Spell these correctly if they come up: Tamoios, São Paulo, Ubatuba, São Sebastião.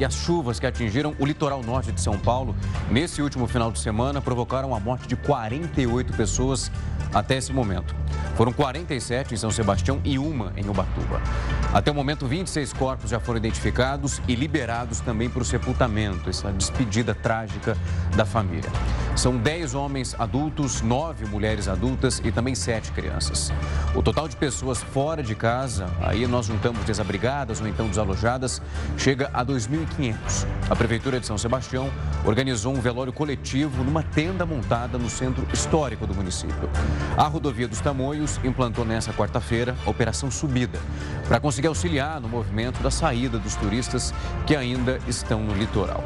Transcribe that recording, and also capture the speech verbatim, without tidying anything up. e as chuvas que atingiram o litoral norte de São Paulo nesse último final de semana provocaram a morte de quarenta e oito pessoas até esse momento. Foram quarenta e sete em São Sebastião e uma em Ubatuba. Até o momento, vinte e seis corpos já foram identificados e liberados também para o sepultamento, essa despedida trágica da família. São dez homens adultos, nove mulheres adultas e também sete crianças. O total de pessoas fora de casa, aí nós juntamos desabrigadas ou então desalojadas, chega a dois mil e quinhentos. A Prefeitura de São Sebastião organizou um velório coletivo numa tenda montada no centro histórico do município. A rodovia dos Tamoios implantou nessa quarta-feira a Operação Subida, para conseguir auxiliar no movimento da saída dos turistas que ainda estão no litoral.